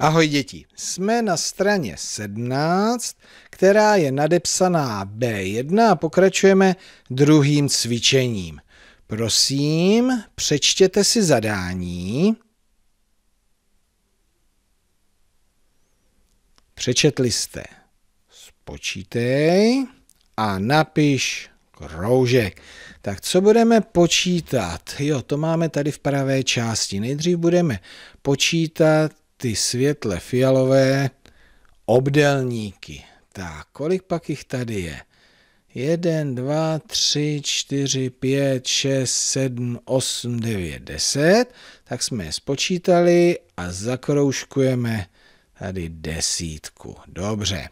Ahoj děti, jsme na straně 17, která je nadepsaná B1 a pokračujeme druhým cvičením. Prosím, přečtěte si zadání. Přečetli jste. Spočítej a napiš kroužek. Tak co budeme počítat? Jo, to máme tady v pravé části. Nejdřív budeme počítat ty světle fialové obdélníky. Tak, kolik pak jich tady je? 1, 2, 3, 4, 5, 6, 7, 8, 9, 10. Tak jsme je spočítali a zakroužkujeme tady desítku. Dobře.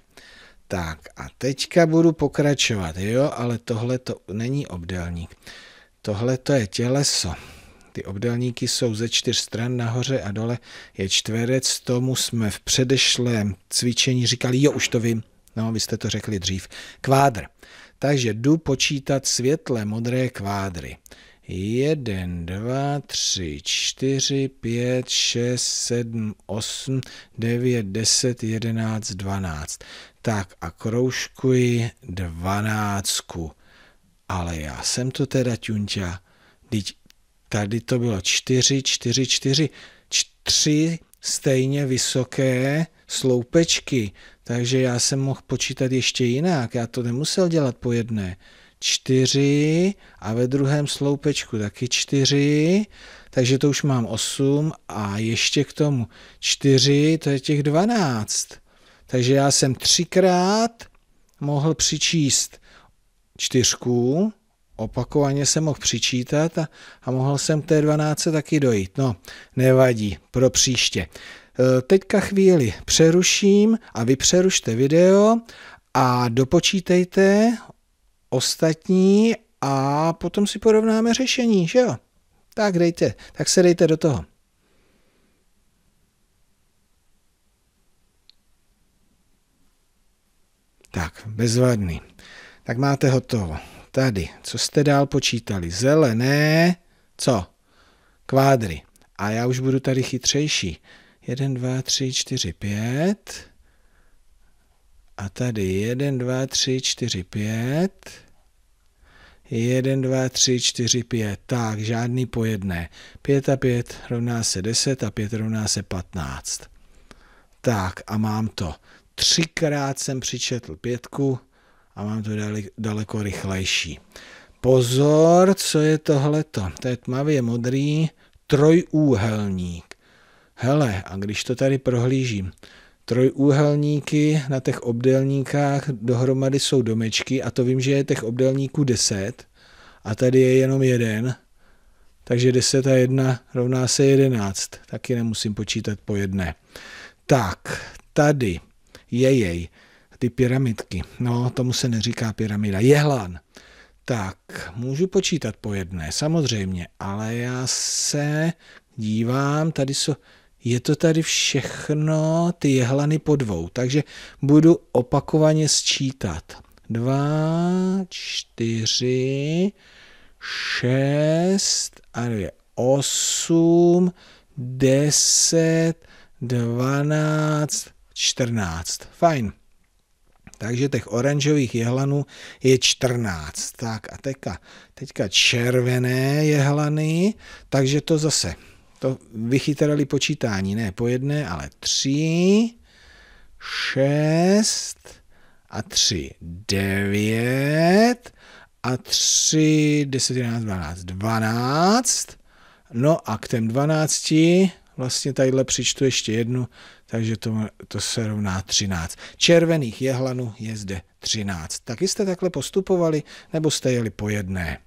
Tak a teďka budu pokračovat, jo, ale tohle to není obdélník. Tohle to je těleso. Ty obdélníky jsou ze čtyř stran, nahoře a dole je čtverec, tomu jsme v předešlém cvičení říkali, jo, už to vím, no, vy jste to řekli dřív, kvádr. Takže jdu počítat světle modré kvádry. 1, 2, 3, 4, 5, 6, 7, 8, 9, 10, 11, 12. Tak a kroužkuji 12. Ale já jsem to teda ťunťa, teď tady to bylo 4, 4, 4, 3 stejně vysoké sloupečky, takže já jsem mohl počítat ještě jinak, já to nemusel dělat po jedné. 4 a ve druhém sloupečku taky 4, takže to už mám 8 a ještě k tomu 4, to je těch 12. Takže já jsem třikrát mohl přičíst čtyřku, opakovaně jsem mohl přičítat a mohl jsem k té 12 taky dojít. No, nevadí, pro příště. Teďka chvíli přeruším a vy přerušte video a dopočítejte ostatní a potom si porovnáme řešení, že jo? Tak dejte, tak se dejte do toho. Tak, bezvadný. Tak máte hotovo. Tady, co jste dál počítali? Zelené, co? Kvádry. A já už budu tady chytřejší. 1, 2, 3, 4, 5. A tady 1, 2, 3, 4, 5. 1, 2, 3, 4, 5. Tak, žádný po jedné. 5 a 5 rovná se 10 a 5 rovná se 15. Tak, a mám to. Třikrát jsem přičetl pětku a mám to daleko rychlejší. Pozor, co je tohleto? To je tmavě modrý trojúhelník. Hele, a když to tady prohlížím, trojúhelníky na těch obdélníkách dohromady jsou domečky a to vím, že je těch obdélníků 10 a tady je jenom jeden, takže 10 a 1 rovná se 11. Taky nemusím počítat po jedné. Tak, tady jej. Ty pyramidky. No, tomu se neříká pyramida. Jehlan. Tak, můžu počítat po jedné, samozřejmě, ale já se dívám, tady jsou, je to tady všechno, ty jehlany po dvou, takže budu opakovaně sčítat. 2, 4, 6, 8, 10, 12, 14. Fajn. Takže těch oranžových jehlanů je 14. Tak a teďka červené jehlany, takže to zase, to vychytrali počítání, ne po jedné, ale 3, 6 a 3, 9 a 3, 10, 11, 12, 12. No a k těm 12 vlastně tadyhle přičtu ještě jednu, takže to se rovná 13. Červených jehlanů je zde 13. Taky jste takhle postupovali, nebo jste jeli po jedné?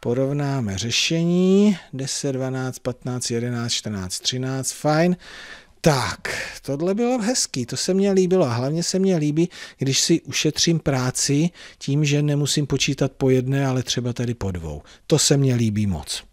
Porovnáme řešení. 10, 12, 15, 11, 14, 13. Fajn. Tak, tohle bylo hezký, to se mně líbilo a hlavně se mně líbí, když si ušetřím práci tím, že nemusím počítat po jedné, ale třeba tady po dvou. To se mně líbí moc.